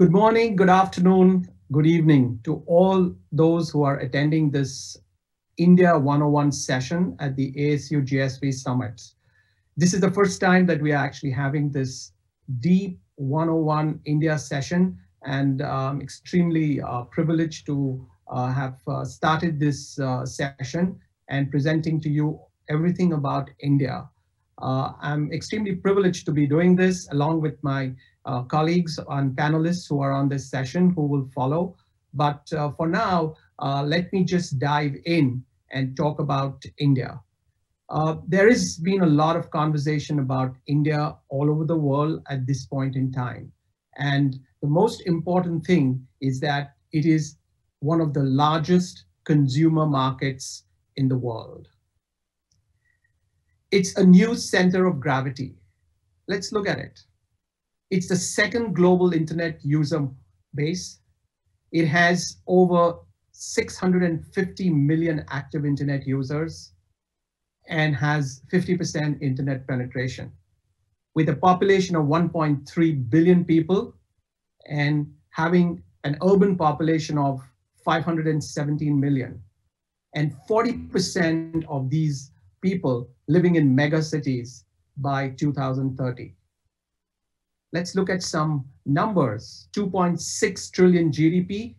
Good morning, good afternoon, good evening to all those who are attending this India 101 session at the ASU GSV Summit. This is the first time that we are actually having this deep 101 India session, and I'm extremely privileged to have started this session and presenting to you everything about India. I'm extremely privileged to be doing this along with my colleagues and panelists who are on this session who will follow. But for now, let me just dive in and talk about India. There has been a lot of conversation about India all over the world at this point in time. And the most important thing is that it is one of the largest consumer markets in the world. It's a new center of gravity. Let's look at it. It's the second global internet user base. It has over 650 million active internet users and has 50% internet penetration. With a population of 1.3 billion people and having an urban population of 517 million, and 40% of these people living in mega cities by 2030. Let's look at some numbers. 2.6 trillion GDP.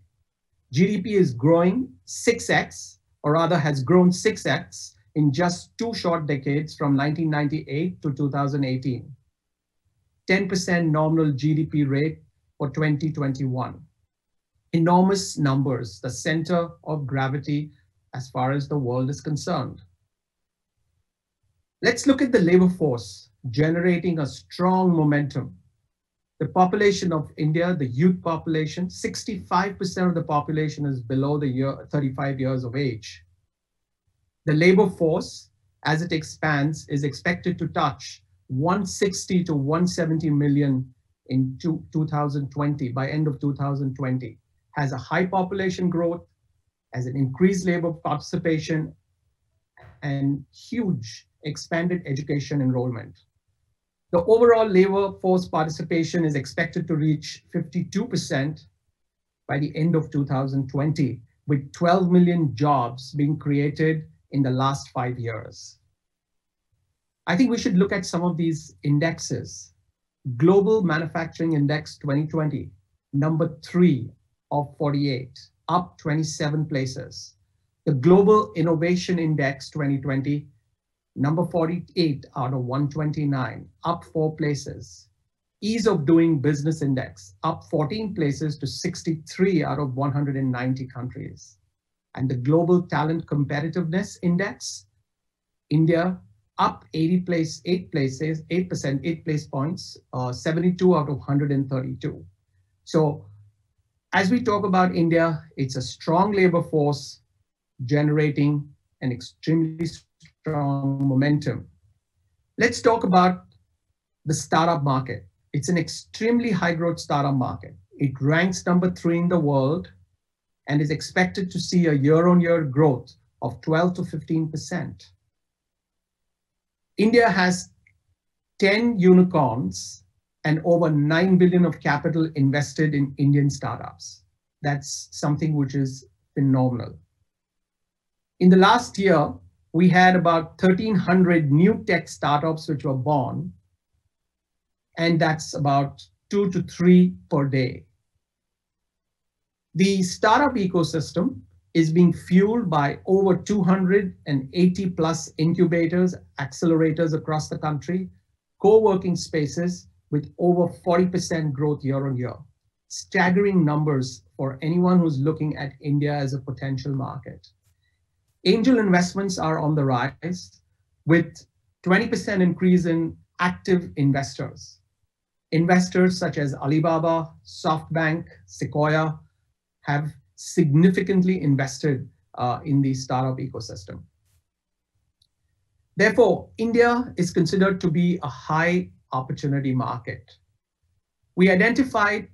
GDP is growing 6x, or rather has grown 6x in just two short decades from 1998 to 2018. 10% nominal GDP rate for 2021. Enormous numbers, the center of gravity as far as the world is concerned. Let's look at the labor force generating a strong momentum. The population of India, the youth population, 65% of the population is below the year 35 years of age. The labor force, as it expands, is expected to touch 160 to 170 million in 2020, by end of 2020, has a high population growth, has an increased labor participation, and huge expanded education enrollment. The overall labor force participation is expected to reach 52% by the end of 2020, with 12 million jobs being created in the last 5 years. I think we should look at some of these indexes. Global Manufacturing Index 2020, number 3 of 48, up 27 places. The Global Innovation Index 2020, number 48 out of 129, up 4 places. Ease of Doing Business Index, up 14 places to 63 out of 190 countries. And the Global Talent Competitiveness Index, India up 8 place points, 72 out of 132. So as we talk about India, it's a strong labor force generating an extremely strong momentum. Let's talk about the startup market. It's an extremely high growth startup market. It ranks number 3 in the world and is expected to see a year-on-year growth of 12 to 15%. India has 10 unicorns and over 9 billion of capital invested in Indian startups. That's something which is phenomenal. In the last year, we had about 1,300 new tech startups which were born, and that's about 2 to 3 per day. The startup ecosystem is being fueled by over 280 plus incubators, accelerators across the country, co-working spaces with over 40% growth year on year. Staggering numbers for anyone who's looking at India as a potential market. Angel investments are on the rise with 20% increase in active investors. Investors such as Alibaba, SoftBank, Sequoia have significantly invested in the startup ecosystem. Therefore, India is considered to be a high opportunity market. We identified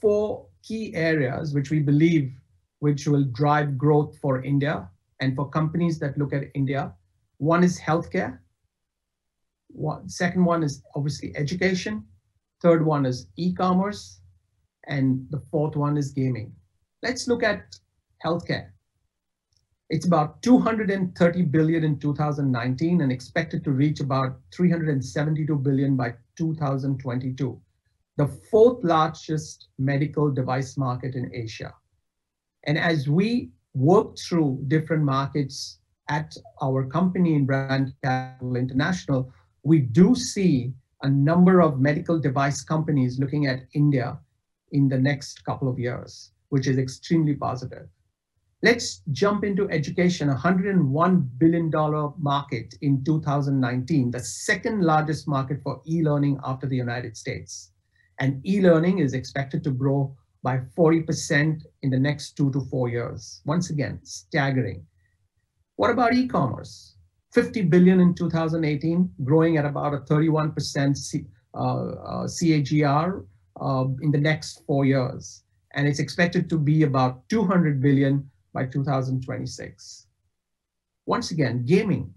4 key areas which we believe which will drive growth for India and for companies that look at India. One is healthcare. Second one is obviously education. Third one is e-commerce. And the fourth one is gaming. Let's look at healthcare. It's about 230 billion in 2019 and expected to reach about 372 billion by 2022, the fourth largest medical device market in Asia. And as we work through different markets at our company in Brand Capital International, we do see a number of medical device companies looking at India in the next couple of years, which is extremely positive. Let's jump into education, $101 billion market in 2019, the second largest market for e-learning after the United States. And e-learning is expected to grow by 40% in the next 2 to 4 years. Once again, staggering. What about e-commerce? 50 billion in 2018, growing at about a 31% CAGR in the next 4 years. And it's expected to be about 200 billion by 2026. Once again, gaming,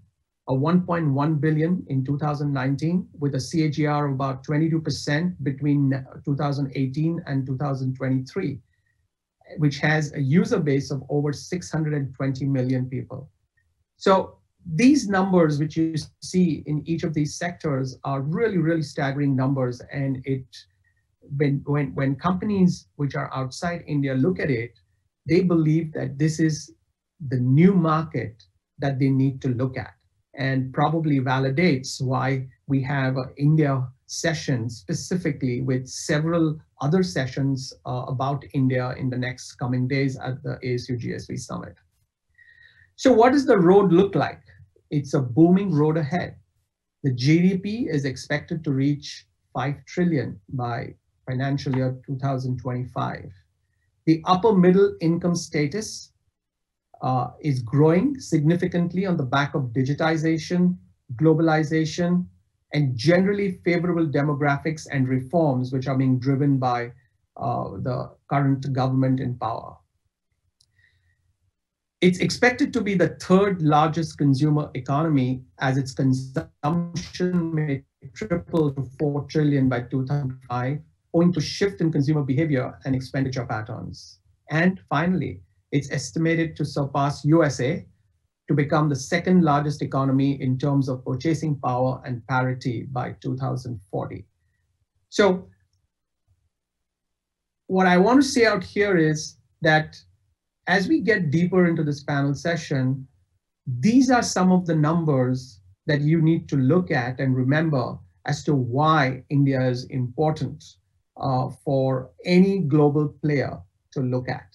a 1.1 billion in 2019 with a CAGR of about 22% between 2018 and 2023, which has a user base of over 620 million people. So these numbers which you see in each of these sectors are really, really staggering numbers. And it, when companies which are outside India look at it, they believe that this is the new market that they need to look at, and probably validates why we have an India session specifically with several other sessions about India in the next coming days at the ASU GSV Summit. So what does the road look like? It's a booming road ahead. The GDP is expected to reach 5 trillion by financial year 2025. The upper middle income status is growing significantly on the back of digitization, globalization, and generally favorable demographics and reforms which are being driven by the current government in power. It's expected to be the third largest consumer economy, as its consumption may triple to 4 trillion by 2005, owing to shift in consumer behavior and expenditure patterns. And finally, it's estimated to surpass USA to become the second largest economy in terms of purchasing power and parity by 2040. So what I want to say out here is that as we get deeper into this panel session, these are some of the numbers that you need to look at and remember as to why India is important for any global player to look at.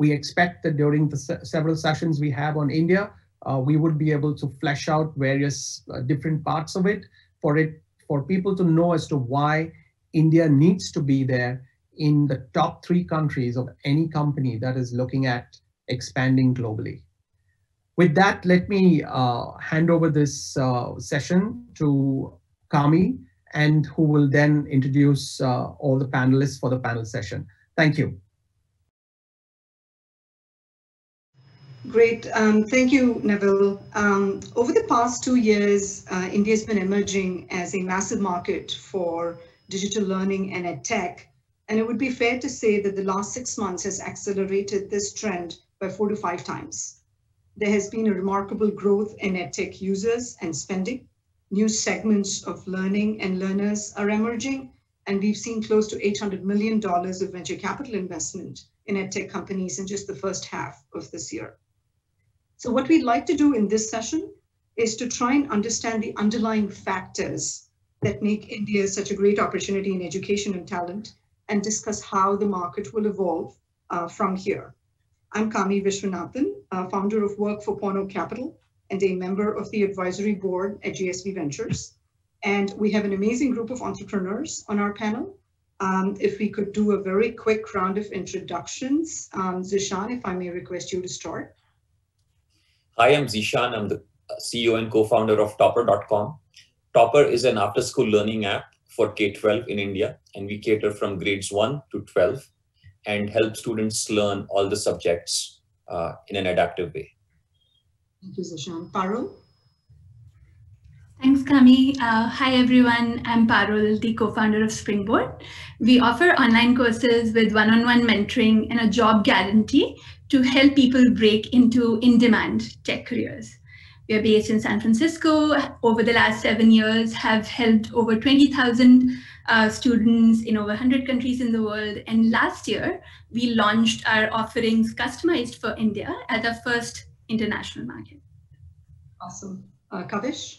We expect that during the several sessions we have on India, we would be able to flesh out various different parts of it, for people to know as to why India needs to be there in the top 3 countries of any company that is looking at expanding globally. With that, let me hand over this session to Kami, and who will then introduce all the panelists for the panel session. Thank you. Great. Thank you, Neville. Over the past 2 years, India has been emerging as a massive market for digital learning and ed tech. And it would be fair to say that the last 6 months has accelerated this trend by 4 to 5 times. There has been a remarkable growth in edtech users and spending. New segments of learning and learners are emerging, and we've seen close to $800 million of venture capital investment in edtech companies in just the first half of this year. So what we'd like to do in this session is to try and understand the underlying factors that make India such a great opportunity in education and talent, and discuss how the market will evolve from here. I'm Kami Viswanathan, founder of work4.0capital and a member of the advisory board at GSV Ventures. And we have an amazing group of entrepreneurs on our panel. If we could do a very quick round of introductions. Zishaan, if I may request you to start. Hi, I'm Zishaan. I'm the CEO and co-founder of Topper.com. Topper is an after-school learning app for K-12 in India, and we cater from grades 1 to 12 and help students learn all the subjects in an adaptive way. Thank you, Zishaan. Parul? Thanks, Kami. Hi, everyone. I'm Parul, the co-founder of Springboard. We offer online courses with one-on-one mentoring and a job guarantee to help people break into in-demand tech careers. We are based in San Francisco. Over the last 7 years, have helped over 20,000 students in over 100 countries in the world. And last year, we launched our offerings customized for India as our first international market. Awesome. Kavish?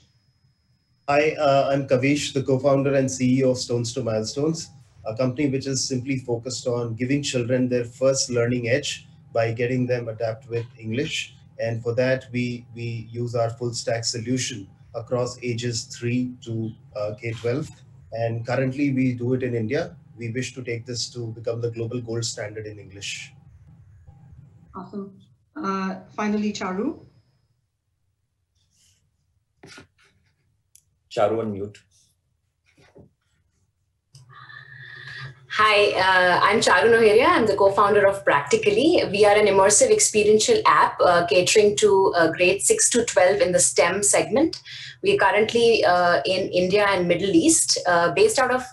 Hi, I'm Kavish, the co-founder and CEO of Stones to Milestones, a company which is simply focused on giving children their first learning edge by getting them adapt with English. And for that, we use our full stack solution across ages 3 to K-12. And currently, we do it in India. We wish to take this to become the global gold standard in English. Awesome. Finally, Charu. Charu on mute. Hi, I'm Charu Noheria. I'm the co-founder of Practically. We are an immersive experiential app catering to grade 6 to 12 in the STEM segment. We are currently in India and Middle East, based out of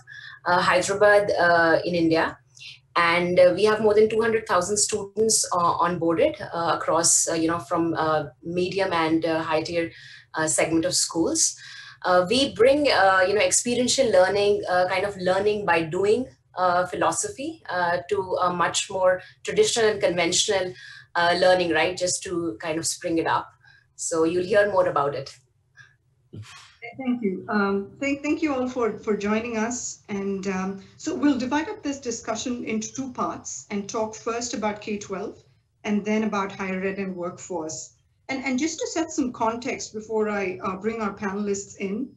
Hyderabad in India. And we have more than 200,000 students onboarded across, from medium and high tier segment of schools. We bring, experiential learning, kind of learning by doing philosophy to a much more traditional and conventional learning, right? Just to kind of spring it up. So you'll hear more about it. Thank you. Thank you all for joining us. And so we'll divide up this discussion into two parts and talk first about K-12 and then about higher ed and workforce. And just to set some context before I bring our panelists in,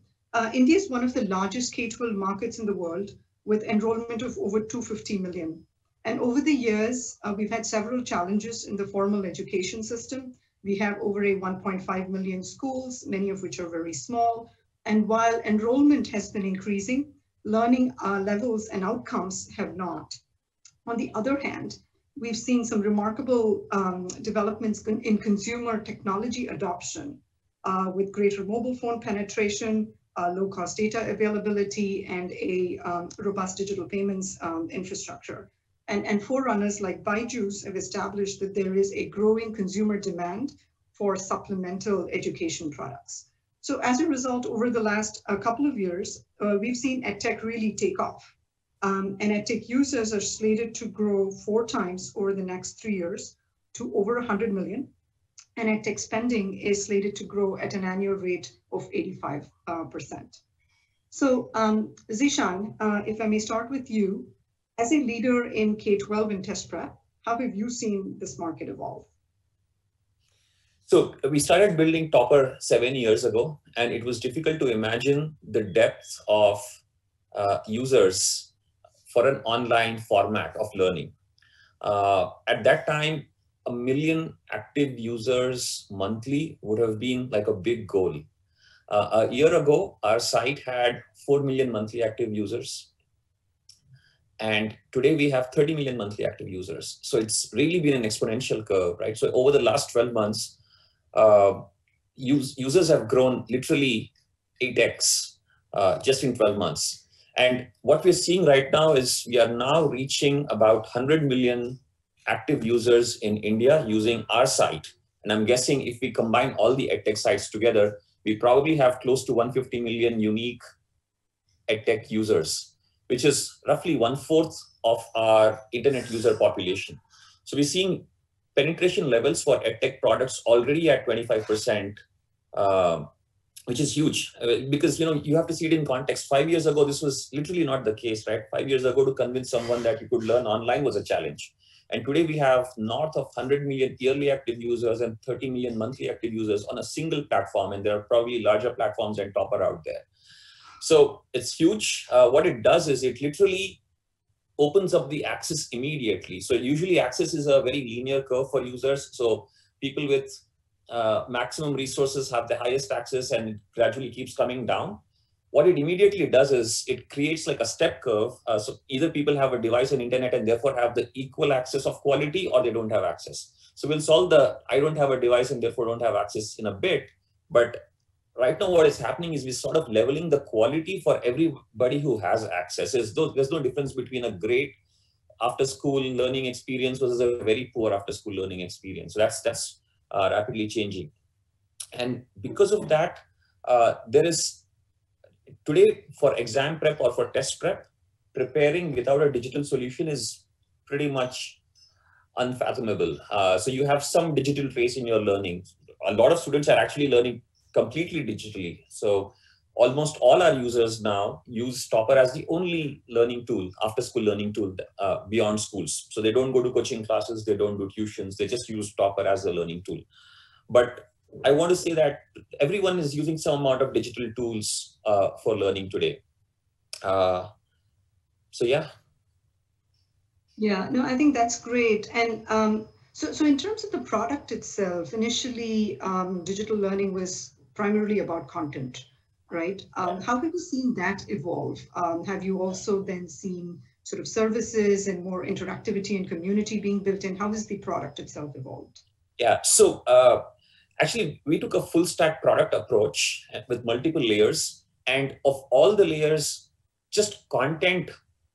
India is one of the largest K-12 markets in the world with enrollment of over 250 million. And over the years, we've had several challenges in the formal education system. We have over 1.5 million schools, many of which are very small. And while enrollment has been increasing, learning levels and outcomes have not. On the other hand, we've seen some remarkable developments in consumer technology adoption with greater mobile phone penetration, low-cost data availability, and a robust digital payments infrastructure. And forerunners like Byju's have established that there is a growing consumer demand for supplemental education products. So as a result, over the last couple of years, we've seen EdTech really take off. And EdTech users are slated to grow 4 times over the next 3 years to over 100 million. And EdTech spending is slated to grow at an annual rate of 85%. So Zishaan, if I may start with you, as a leader in K-12 and test prep, how have you seen this market evolve? So we started building Topper 7 years ago, and it was difficult to imagine the depth of users for an online format of learning. At that time, 1 million active users monthly would have been like a big goal. A year ago, our site had 4 million monthly active users. And today we have 30 million monthly active users. So it's really been an exponential curve, right? So over the last 12 months, users have grown literally 8x just in 12 months. And what we're seeing right now is we are now reaching about 100 million active users in India using our site. And I'm guessing if we combine all the EdTech sites together, we probably have close to 150 million unique EdTech users, which is roughly 1/4 of our internet user population. So we're seeing penetration levels for EdTech products already at 25%. Which is huge because, you have to see it in context. 5 years ago, this was literally not the case, right? 5 years ago, to convince someone that you could learn online was a challenge. And today we have north of 100 million yearly active users and 30 million monthly active users on a single platform. And there are probably larger platforms than Topper out there. So it's huge. What it does is it literally opens up the access immediately. So usually access is a very linear curve for users. So people with maximum resources have the highest access, and it gradually keeps coming down. What it immediately does is it creates like a step curve. So either people have a device and internet and therefore have the equal access of quality, or they don't have access. So we'll solve the I don't have a device and therefore don't have access in a bit, but right now what is happening is we're sort of leveling the quality for everybody who has access. There's no difference between a great after-school learning experience versus a very poor after-school learning experience. So that's rapidly changing. And because of that, there is today for exam prep or for test prep, preparing without a digital solution is pretty much unfathomable. So you have some digital trace in your learning. A lot of students are actually learning completely digitally. So almost all our users now use Topper as the only learning tool, after school learning tool beyond schools. So they don't go to coaching classes, they don't do tuitions, they just use Topper as a learning tool. But I want to say that everyone is using some amount of digital tools for learning today. So yeah. Yeah, no, I think that's great. And so in terms of the product itself, initially digital learning was primarily about content, right? How have you seen that evolve? Have you also then seen sort of services and more interactivity and community being built in? How has the product itself evolved? Yeah, so actually we took a full stack product approach with multiple layers, and of all the layers, just content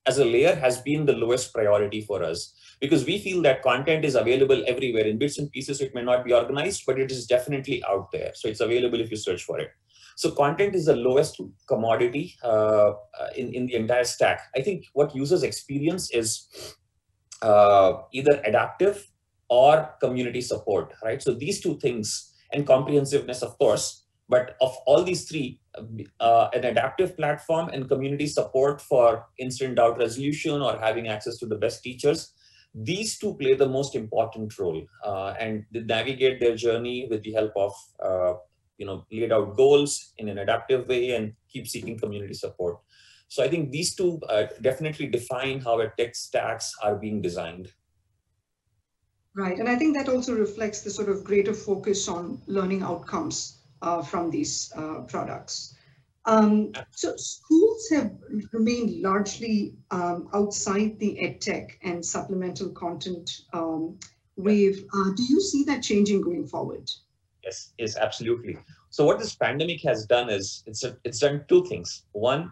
as a layer has been the lowest priority for us, because we feel that content is available everywhere in bits and pieces. It may not be organized, but it is definitely out there. So it's available if you search for it. So content is the lowest commodity in the entire stack. I think what users experience is either adaptive or community support, right? So these two things, and comprehensiveness, of course, but of all these three, an adaptive platform and community support for instant doubt resolution or having access to the best teachers, these two play the most important role, and they navigate their journey with the help of laid out goals in an adaptive way and keep seeking community support. So I think these two definitely define how our tech stacks are being designed. Right, and I think that also reflects the sort of greater focus on learning outcomes from these products. So schools have remained largely outside the edtech and supplemental content wave. Do you see that changing going forward? Yes, yes, absolutely. So what this pandemic has done is it's done two things. One,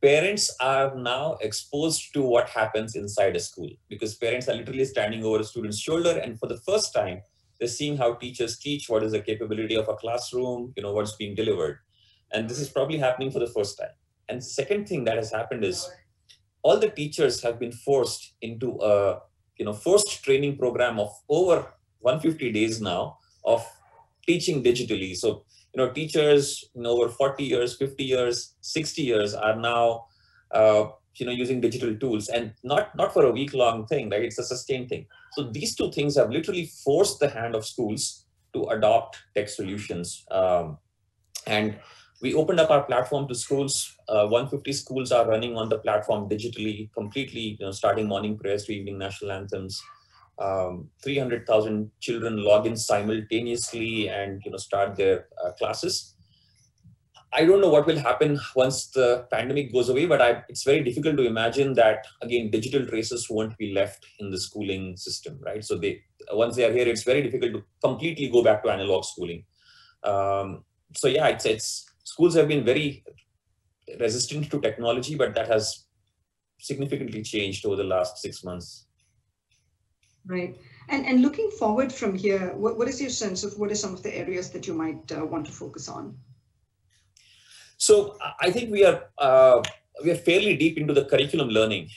parents are now exposed to what happens inside a school, because parents are literally standing over a student's shoulder, and for the first time, they're seeing how teachers teach, what is the capability of a classroom, you know, what's being delivered. And this is probably happening for the first time. And the second thing that has happened is all the teachers have been forced into a, forced training program of over 150 days now of teaching digitally. So, teachers over 40 years, 50 years, 60 years are now, using digital tools, and not for a week-long thing, right? It's a sustained thing. So these two things have literally forced the hand of schools to adopt tech solutions. And we opened up our platform to schools. 150 schools are running on the platform digitally, completely, starting morning prayers to evening national anthems. 300,000 children log in simultaneously and start their classes. I don't know what will happen once the pandemic goes away, but it's very difficult to imagine that, again, digital traces won't be left in the schooling system, right? So once they are here, it's very difficult to completely go back to analog schooling. So yeah, schools have been very resistant to technology, but that has significantly changed over the last 6 months. Right. And looking forward from here, what is your sense of what are some of the areas that you might want to focus on? So I think we are fairly deep into the curriculum learning,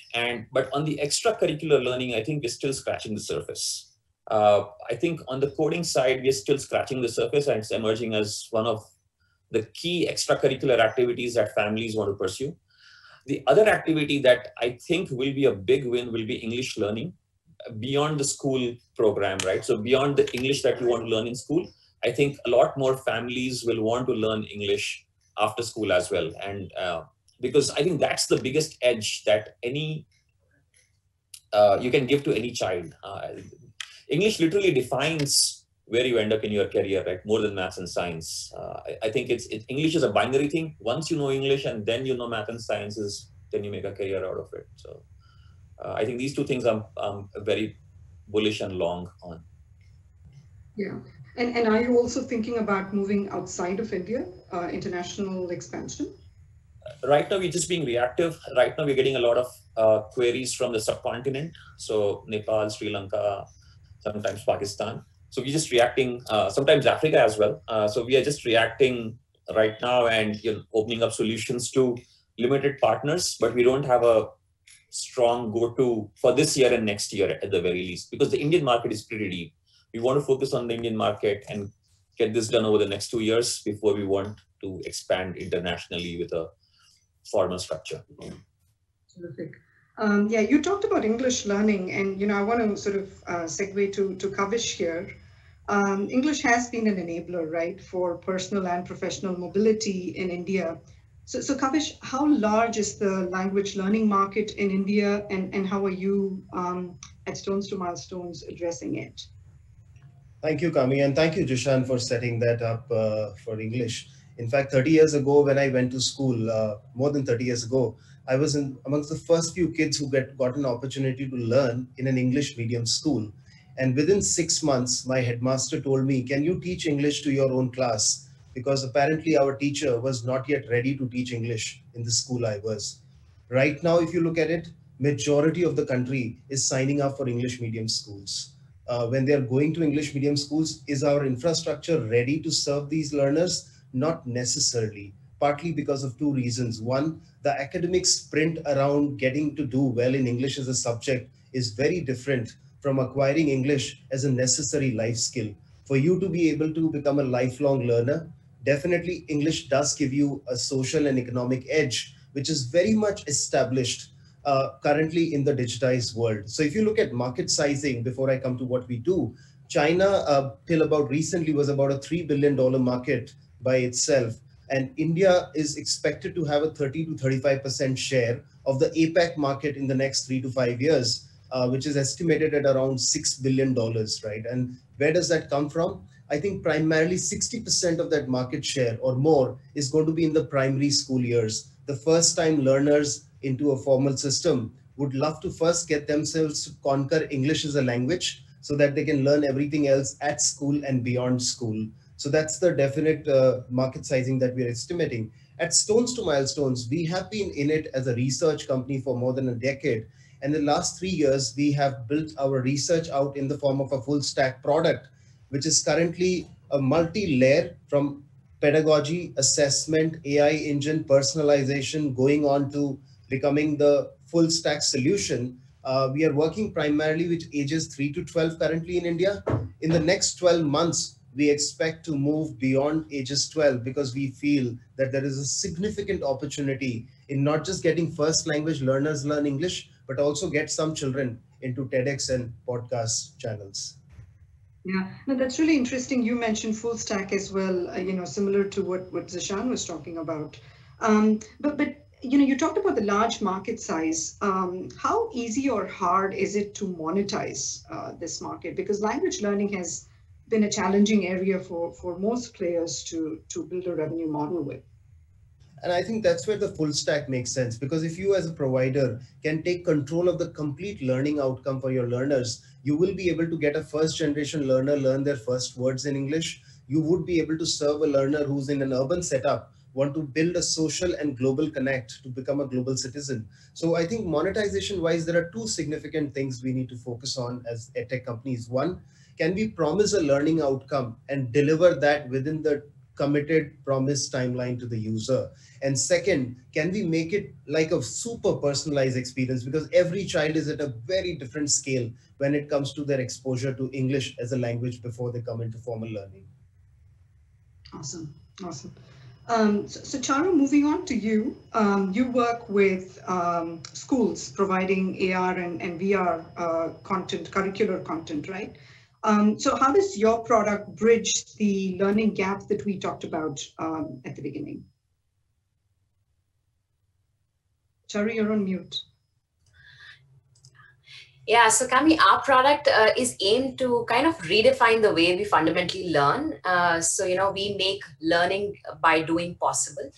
but on the extracurricular learning, I think we're still scratching the surface. I think on the coding side, we're still scratching the surface, and it's emerging as one of the key extracurricular activities that families want to pursue. The other activity that I think will be a big win will be English learning beyond the school program, right? So beyond the English that you want to learn in school, I think a lot more families will want to learn English after school as well. And because I think that's the biggest edge that you can give to any child. English literally defines where you end up in your career, right? More than maths and science. I think English is a binary thing. Once you know English and then you know math and sciences, then you make a career out of it. So I think these two things I'm very bullish and long on. Yeah. And are you also thinking about moving outside of India, international expansion? Right now, we're just being reactive. Right now, we're getting a lot of queries from the subcontinent. So Nepal, Sri Lanka, sometimes Pakistan. So we're just reacting, sometimes Africa as well. So we are just reacting right now and opening up solutions to limited partners, but we don't have a strong go-to for this year and next year at the very least, because the Indian market is pretty deep. We want to focus on the Indian market and get this done over the next 2 years before we want to expand internationally with a formal structure. Terrific. Yeah, you talked about English learning, and I want to sort of segue to Kavish here. English has been an enabler, right, for personal and professional mobility in India. So Kavish, how large is the language learning market in India, and how are you at Stones to Milestones addressing it? Thank you, Kami, and thank you, Zishaan, for setting that up for English. In fact, 30 years ago, when I went to school, more than 30 years ago, I was amongst the first few kids who got an opportunity to learn in an English medium school. And within 6 months, my headmaster told me, can you teach English to your own class? Because apparently our teacher was not yet ready to teach English in the school I was. Right now, if you look at it, majority of the country is signing up for English medium schools. When they are going to English medium schools, is our infrastructure ready to serve these learners? Not necessarily, partly because of two reasons. One, the academic sprint around getting to do well in English as a subject is very different from acquiring English as a necessary life skill. For you to be able to become a lifelong learner, definitely English does give you a social and economic edge, which is very much established currently in the digitized world. So if you look at market sizing, before I come to what we do, China till about recently was about a $3 billion market by itself. And India is expected to have a 30 to 35% share of the APAC market in the next 3 to 5 years, which is estimated at around $6 billion, right? And where does that come from? I think primarily 60% of that market share or more is going to be in the primary school years. The first time learners into a formal system would love to first get themselves to conquer English as a language so that they can learn everything else at school and beyond school. So that's the definite market sizing that we're estimating. At Stones to Milestones, we have been in it as a research company for more than a decade. And the last 3 years, we have built our research out in the form of a full stack product, which is currently a multi-layer from pedagogy, assessment, AI engine, personalization, going on to becoming the full stack solution. We are working primarily with ages 3 to 12 currently in India. In the next 12 months, we expect to move beyond ages 12 because we feel that there is a significant opportunity in not just getting first language learners learn English, but also get some children into TEDx and podcast channels. Yeah, no, that's really interesting. You mentioned full stack as well, similar to what Zishaan was talking about. But you talked about the large market size. How easy or hard is it to monetize this market? Because language learning has been a challenging area for most players to build a revenue model with. And I think that's where the full stack makes sense, because if you as a provider can take control of the complete learning outcome for your learners, you will be able to get a first generation learner learn their first words in English. You would be able to serve a learner who's in an urban setup, want to build a social and global connect to become a global citizen. So I think monetization wise, there are two significant things we need to focus on as edtech companies. One, can we promise a learning outcome and deliver that within the committed promised timeline to the user? And second, can we make it like a super personalized experience? Because every child is at a very different scale when it comes to their exposure to English as a language before they come into formal learning. Awesome, awesome. So Charu, moving on to you, you work with schools providing AR and VR content, curricular content, right? So how does your product bridge the learning gap that we talked about at the beginning? Charu, you're on mute. Yeah, so Kami, our product is aimed to kind of redefine the way we fundamentally learn. So, we make learning by doing possible.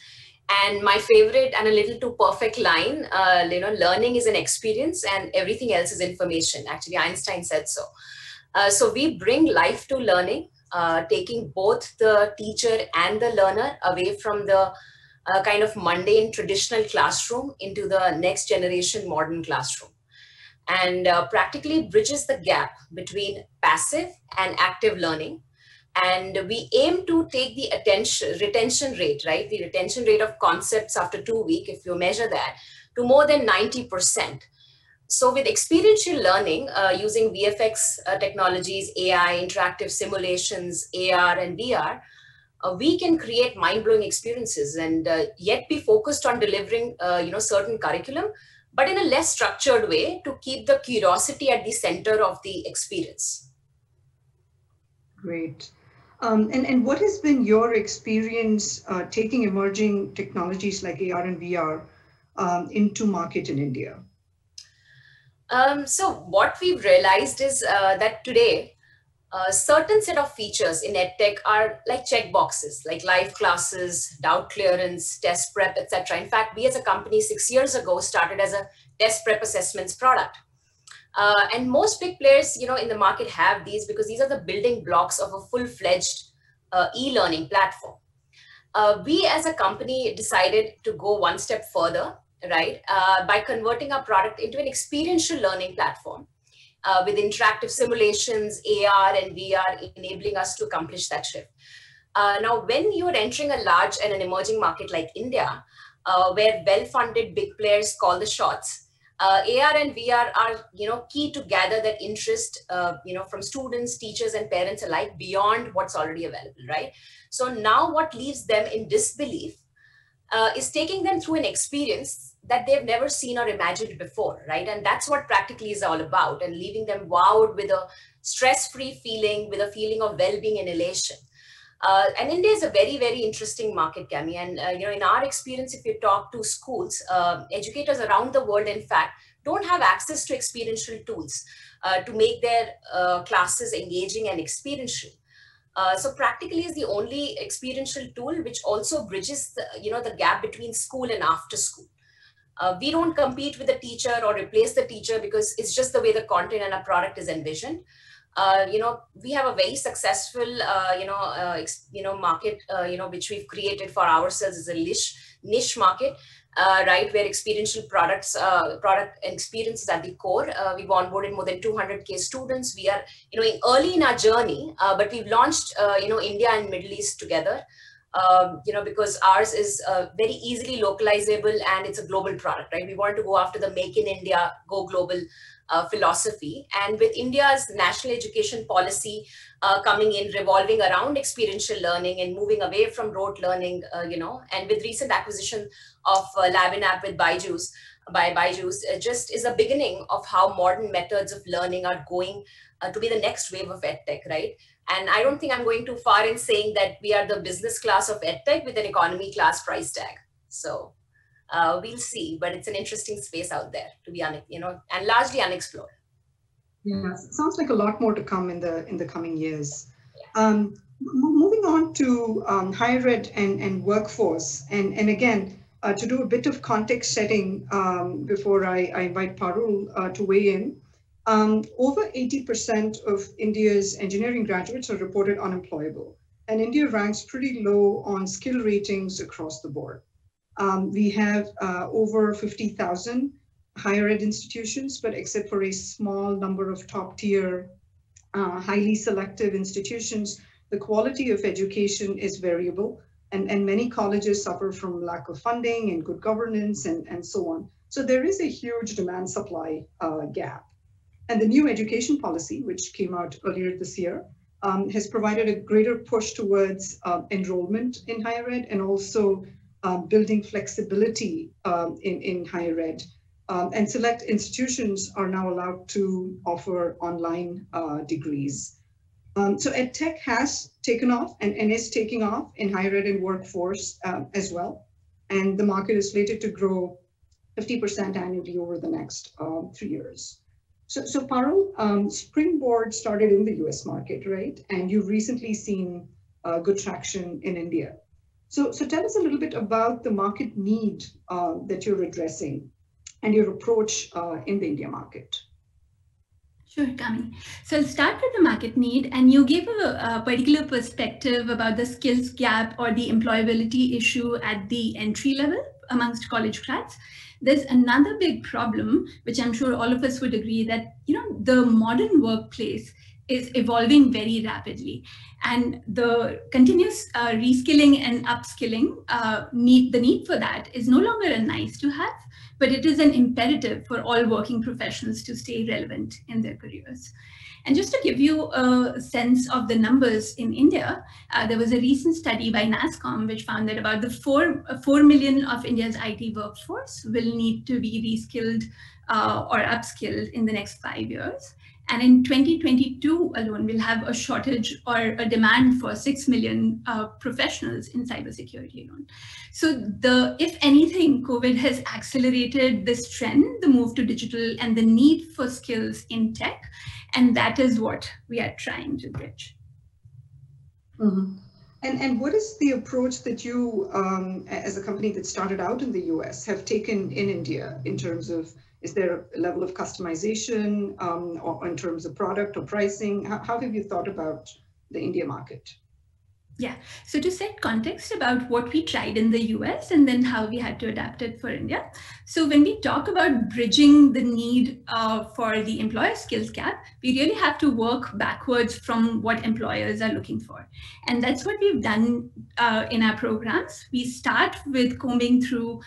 And my favorite and a little too perfect line, learning is an experience and everything else is information. Actually, Einstein said so. So we bring life to learning taking both the teacher and the learner away from the kind of mundane traditional classroom into the next generation modern classroom, and practically bridges the gap between passive and active learning. And we aim to take the retention rate, right? The retention rate of concepts after 2 weeks, if you measure that, to more than 90%. So with experiential learning, using VFX technologies, AI, interactive simulations, AR and VR, we can create mind-blowing experiences and yet be focused on delivering certain curriculum, but in a less structured way to keep the curiosity at the center of the experience. Great. And what has been your experience taking emerging technologies like AR and VR into market in India? So what we've realized is that today, a certain set of features in EdTech are like checkboxes, like live classes, doubt clearance, test prep, etc. In fact, we as a company 6 years ago started as a test prep assessments product. And most big players, in the market have these because these are the building blocks of a full-fledged e-learning platform. We as a company decided to go one step further, right, by converting our product into an experiential learning platform with interactive simulations, AR and VR, enabling us to accomplish that shift. Now, when you're entering a large and an emerging market like India, where well-funded big players call the shots, AR and VR are, key to gather that interest, from students, teachers, and parents alike beyond what's already available, right? So now what leaves them in disbelief is taking them through an experience that they've never seen or imagined before, right? And that's what Practically is all about, and leaving them wowed with a stress-free feeling, with a feeling of well-being and elation. And India is a very, very interesting market, Kami. And, in our experience, if you talk to schools, educators around the world, in fact, don't have access to experiential tools to make their classes engaging and experiential. So Practically is the only experiential tool which also bridges the, the gap between school and after school. We don't compete with the teacher or replace the teacher because it's just the way the content and our product is envisioned. We have a very successful, market, which we've created for ourselves as a niche market, right, where experiential products, product and experience is at the core. We've onboarded more than 200K students. We are, early in our journey, but we've launched, India and Middle East together, because ours is very easily localizable and it's a global product, right? We want to go after the Make in India, Go Global philosophy. And with India's national education policy coming in, revolving around experiential learning and moving away from rote learning, and with recent acquisition of Lab-in App with Byju's, it just is a beginning of how modern methods of learning are going to be the next wave of EdTech, right? And I don't think I'm going too far in saying that we are the business class of EdTech with an economy class price tag. So we'll see, but it's an interesting space out there to be, and largely unexplored. Yeah, sounds like a lot more to come in the coming years. Yeah. Moving on to higher ed and workforce, and again, to do a bit of context setting before I invite Parul to weigh in. Over 80% of India's engineering graduates are reported unemployable, and India ranks pretty low on skill ratings across the board. We have over 50,000 higher ed institutions, but except for a small number of top tier, highly selective institutions, the quality of education is variable, and many colleges suffer from lack of funding and good governance and so on. So there is a huge demand supply gap. And the new education policy, which came out earlier this year, has provided a greater push towards enrollment in higher ed and also building flexibility in higher ed. And select institutions are now allowed to offer online degrees. So EdTech has taken off and is taking off in higher ed and workforce as well. And the market is slated to grow 50% annually over the next 3 years. So Parul, Springboard started in the US market, right? And you've recently seen good traction in India. So tell us a little bit about the market need that you're addressing and your approach in the India market. Sure, Kami. So I'll start with the market need, and you gave a particular perspective about the skills gap or the employability issue at the entry level amongst college grads. There's another big problem, which I'm sure all of us would agree that, you know, the modern workplace is evolving very rapidly, and the continuous reskilling and upskilling, the need for that is no longer a nice to have, but it is an imperative for all working professionals to stay relevant in their careers. And just to give you a sense of the numbers in India, there was a recent study by NASCOM which found that about 4 million of India's IT workforce will need to be reskilled or upskilled in the next 5 years. And in 2022 alone, we'll have a shortage or a demand for 6 million professionals in cybersecurity alone. So if anything, COVID has accelerated this trend, the move to digital and the need for skills in tech. And that is what we are trying to bridge. Mm-hmm. And what is the approach that you, as a company that started out in the US, have taken in India in terms of, is there a level of customization or in terms of product or pricing? How have you thought about the India market? Yeah, so to set context about what we tried in the US and then how we had to adapt it for India. So when we talk about bridging the need for the employer skills gap, we really have to work backwards from what employers are looking for. And that's what we've done in our programs. We start with combing through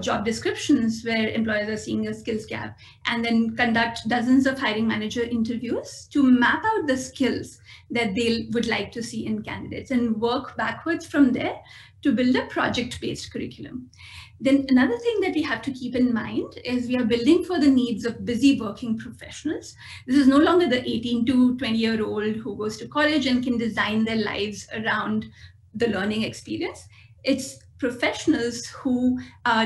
job descriptions where employers are seeing a skills gap, and then conduct dozens of hiring manager interviews to map out the skills that they would like to see in candidates, and work backwards from there to build a project-based curriculum. Then another thing that we have to keep in mind is we are building for the needs of busy working professionals. This is no longer the 18 to 20-year-old who goes to college and can design their lives around the learning experience. It's professionals who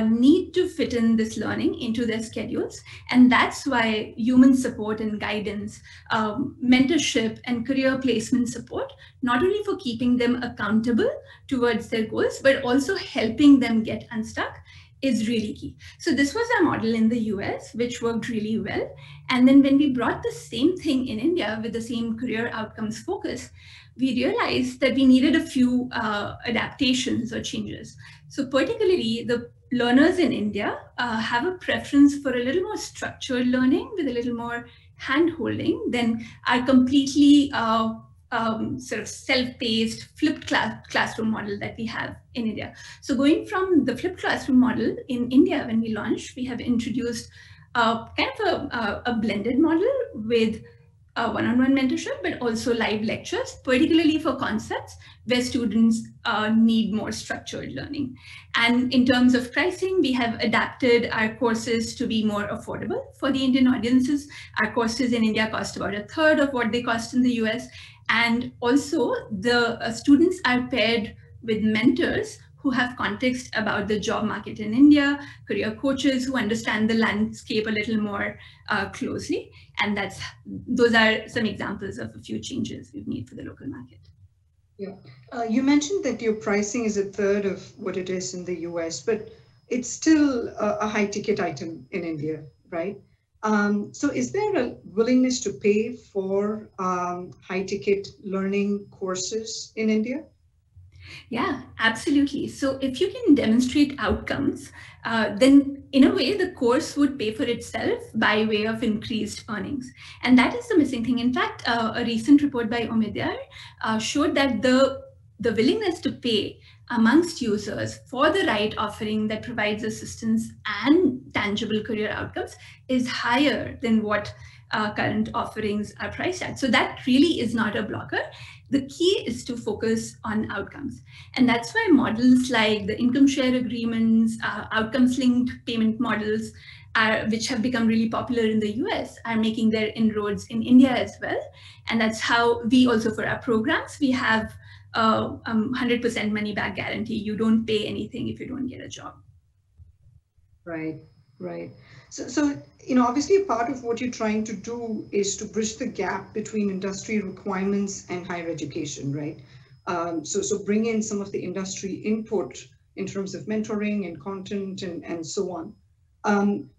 need to fit in this learning into their schedules. And that's why human support and guidance, mentorship and career placement support, not only for keeping them accountable towards their goals, but also helping them get unstuck, is really key. So this was our model in the US, which worked really well. And then when we brought the same thing in India with the same career outcomes focus, we realized that we needed a few adaptations or changes. So particularly the learners in India have a preference for a little more structured learning with a little more hand-holding than our completely sort of self-paced flipped classroom model that we have in India. So going from the flipped classroom model in India, when we launched, we have introduced kind of a blended model with one-on-one mentorship, but also live lectures, particularly for concepts where students need more structured learning. And in terms of pricing, we have adapted our courses to be more affordable for the Indian audiences. Our courses in India cost about 1/3 of what they cost in the US. And also the students are paired with mentors who have context about the job market in India, career coaches who understand the landscape a little more closely. And those are some examples of a few changes we've made for the local market. Yeah, you mentioned that your pricing is 1/3 of what it is in the US, but it's still a high ticket item in India, right? So is there a willingness to pay for high ticket learning courses in India? Yeah, absolutely. So if you can demonstrate outcomes, then in a way the course would pay for itself by way of increased earnings. And that is the missing thing. In fact, a recent report by Omidyar showed that the willingness to pay amongst users for the right offering that provides assistance and tangible career outcomes is higher than what current offerings are priced at. So that really is not a blocker. The key is to focus on outcomes. And that's why models like the income share agreements, outcomes linked payment models, which have become really popular in the US, are making their inroads in India as well. And that's how we also, for our programs, we have 100% money back guarantee. You don't pay anything if you don't get a job. Right, right. So you know, obviously part of what you're trying to do is to bridge the gap between industry requirements and higher education, right? So bring in some of the industry input in terms of mentoring and content and so on.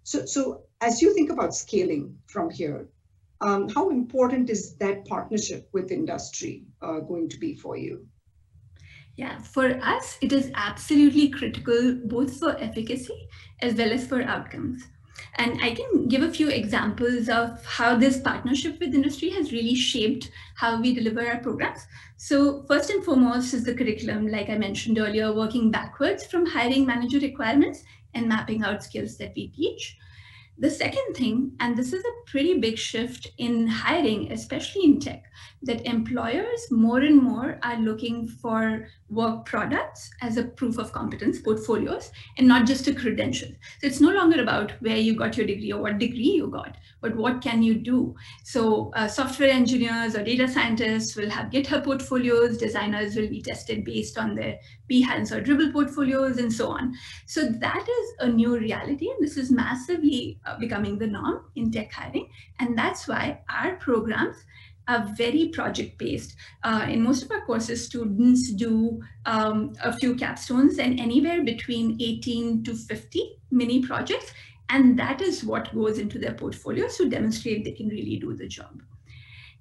So as you think about scaling from here, How important is that partnership with industry going to be for you? Yeah, for us, it is absolutely critical, both for efficacy as well as for outcomes. And I can give a few examples of how this partnership with industry has really shaped how we deliver our programs. So first and foremost is the curriculum, like I mentioned earlier, working backwards from hiring manager requirements and mapping out skills that we teach. The second thing, and this is a pretty big shift in hiring, especially in tech, that employers more and more are looking for work products as a proof of competence, portfolios, and not just a credential. So it's no longer about where you got your degree or what degree you got, but what can you do? So software engineers or data scientists will have GitHub portfolios, designers will be tested based on their Behance or Dribbble portfolios and so on. So that is a new reality, and this is massively becoming the norm in tech hiring. And that's why our programs are very project-based. In most of our courses, students do a few capstones and anywhere between 18 to 50 mini projects. And that is what goes into their portfolios to demonstrate they can really do the job.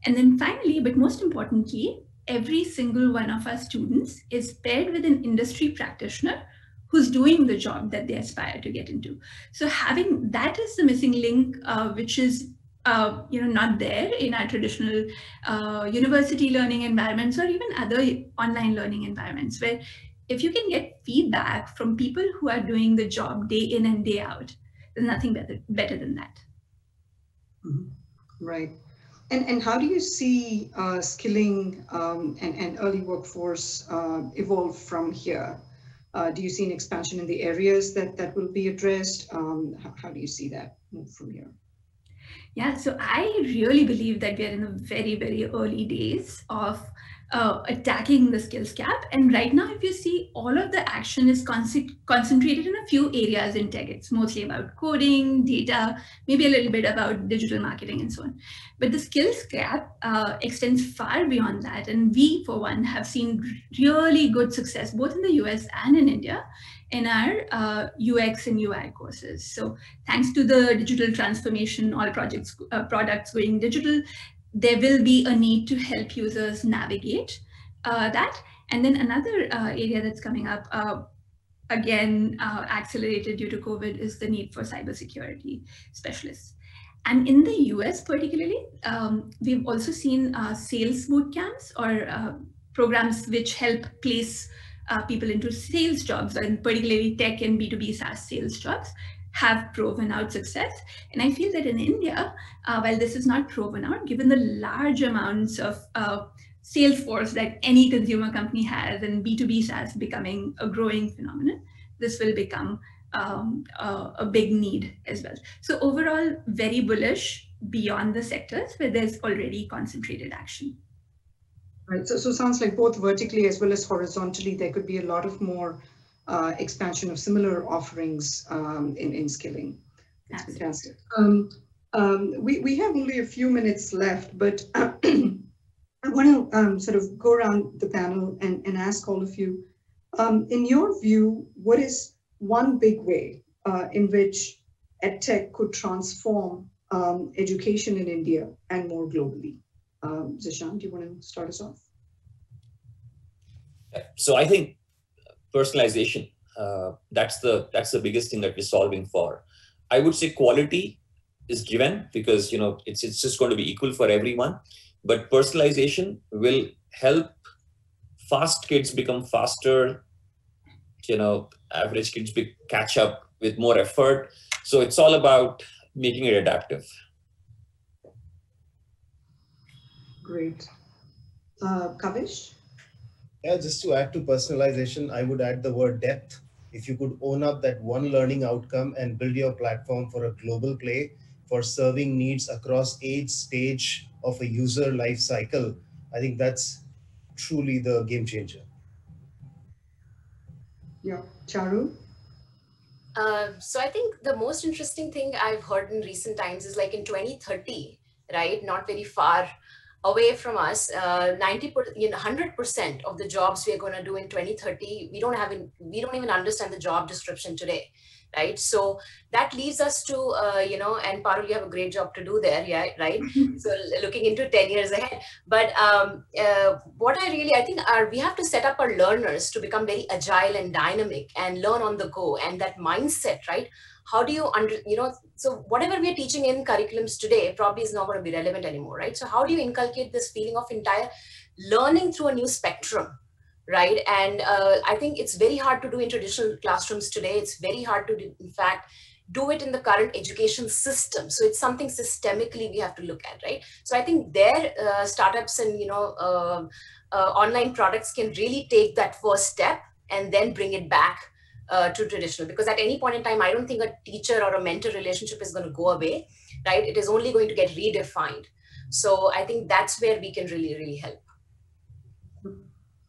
And then finally, but most importantly, every single one of our students is paired with an industry practitioner who's doing the job that they aspire to get into. So having that is the missing link, which is not there in our traditional university learning environments or even other online learning environments, where if you can get feedback from people who are doing the job day in and day out, there's nothing better than that. Mm-hmm. Right. And how do you see skilling and early workforce evolve from here? Do you see an expansion in the areas that will be addressed? How do you see that move from here? Yeah, so I really believe that we are in the very, very early days of attacking the skills gap. And right now, if you see, all of the action is concentrated in a few areas in tech. It's mostly about coding, data, maybe a little bit about digital marketing and so on. But the skills gap extends far beyond that. And we, for one, have seen really good success, both in the US and in India, in our UX and UI courses. So thanks to the digital transformation, all products going digital, there will be a need to help users navigate that. And then another area that's coming up, again, accelerated due to COVID, is the need for cybersecurity specialists. And in the US particularly, we've also seen sales boot camps or programs which help place people into sales jobs, and particularly tech and B2B SaaS sales jobs, have proven out success. And I feel that in India, while this is not proven out, given the large amounts of sales force that any consumer company has and B2B SaaS becoming a growing phenomenon, this will become a big need as well. So overall, very bullish beyond the sectors where there's already concentrated action. Right. So sounds like both vertically as well as horizontally, there could be a lot of more expansion of similar offerings in skilling. That's fantastic. We have only a few minutes left, but I want to sort of go around the panel and ask all of you, in your view, what is one big way in which EdTech could transform education in India and more globally? Zishaan, do you want to start us off? So I think personalization, that's the biggest thing that we're solving for. I would say quality is driven because, you know, it's just going to be equal for everyone, but personalization will help fast kids become faster, you know, average kids catch up with more effort. So it's all about making it adaptive. Great. Kavish? Yeah, just to add to personalization, I would add the word depth. If you could own up that one learning outcome and build your platform for a global play for serving needs across each stage of a user life cycle, I think that's truly the game changer. Yeah, Charu? So I think the most interesting thing I've heard in recent times is like in 2030, right? Not very far away from us, 100% of the jobs we are going to do in 2030, we don't even understand the job description today, right? So that leads us to, you know, and Parul, you have a great job to do there, yeah, right? So looking into 10 years ahead. But what I think are, we have to set up our learners to become very agile and dynamic and learn on the go, and that mindset, right? How do you, so whatever we are teaching in curriculums today probably is not going to be relevant anymore, right? So how do you inculcate this feeling of entire learning through a new spectrum, right? And I think it's very hard to do in traditional classrooms today. It's very hard to, in fact, do it in the current education system. So it's something systemically we have to look at, right? So I think their startups and, you know, online products can really take that first step and then bring it back to traditional, because at any point in time, I don't think a teacher or a mentor relationship is going to go away, right? It is only going to get redefined. So I think that's where we can really, really help.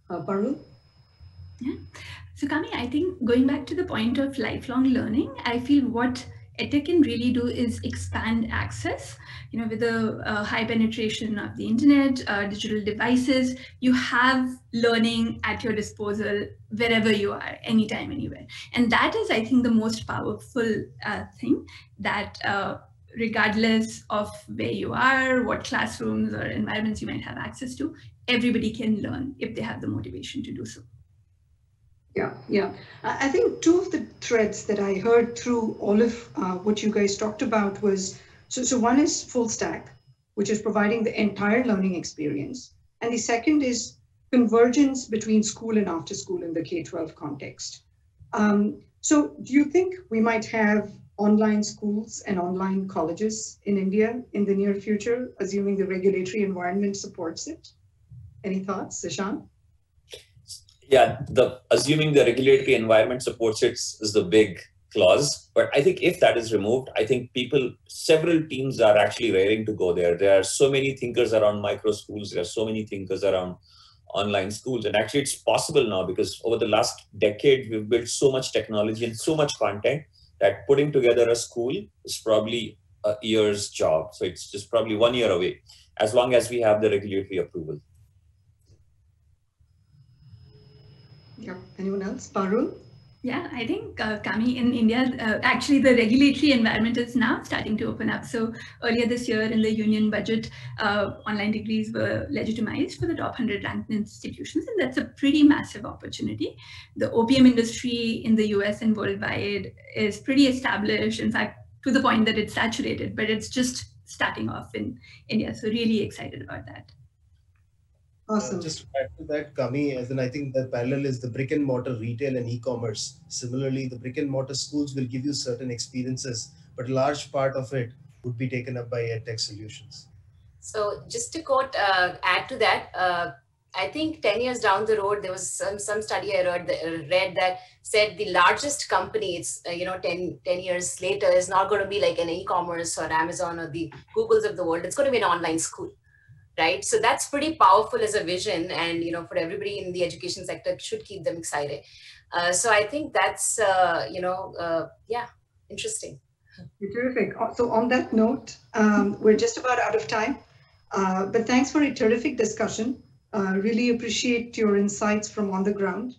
Parul? Yeah. So Kami, I think going back to the point of lifelong learning, I feel what EdTech can really do is expand access. You know, with the high penetration of the internet, digital devices, you have learning at your disposal wherever you are, anytime, anywhere. And that is, I think, the most powerful thing, that regardless of where you are, what classrooms or environments you might have access to, everybody can learn if they have the motivation to do so. Yeah, yeah. I think two of the threads that I heard through all of what you guys talked about was, so one is full stack, which is providing the entire learning experience. And the second is convergence between school and after school in the K-12 context. So do you think we might have online schools and online colleges in India in the near future, assuming the regulatory environment supports it? Any thoughts, Zishaan? Yeah, assuming the regulatory environment supports it is the big clause. But I think if that is removed, I think several teams are actually raring to go there. There are so many thinkers around micro schools. There are so many thinkers around online schools. And actually it's possible now, because over the last decade, we've built so much technology and so much content that putting together a school is probably a year's job. So it's just probably 1 year away, as long as we have the regulatory approval. Yeah. Anyone else? Parul? Yeah, I think, Kami, in India, actually the regulatory environment is now starting to open up. So earlier this year in the union budget, online degrees were legitimized for the top 100 ranked institutions, and that's a pretty massive opportunity. The OPM industry in the US and worldwide is pretty established, in fact, to the point that it's saturated, but it's just starting off in India. So really excited about that. Awesome. Just to add to that, Kami, as in I think the parallel is the brick and mortar retail and e-commerce. Similarly, the brick and mortar schools will give you certain experiences, but a large part of it would be taken up by EdTech solutions. So just to quote, add to that, I think 10 years down the road, there was some study I read that said the largest company, it's, you know, 10 years later is not going to be like an e-commerce or Amazon or the Googles of the world. It's going to be an online school. Right. So that's pretty powerful as a vision, and, you know, for everybody in the education sector, should keep them excited. So I think that's, you know, yeah, interesting. Terrific. So on that note, we're just about out of time, but thanks for a terrific discussion. Really appreciate your insights from on the ground.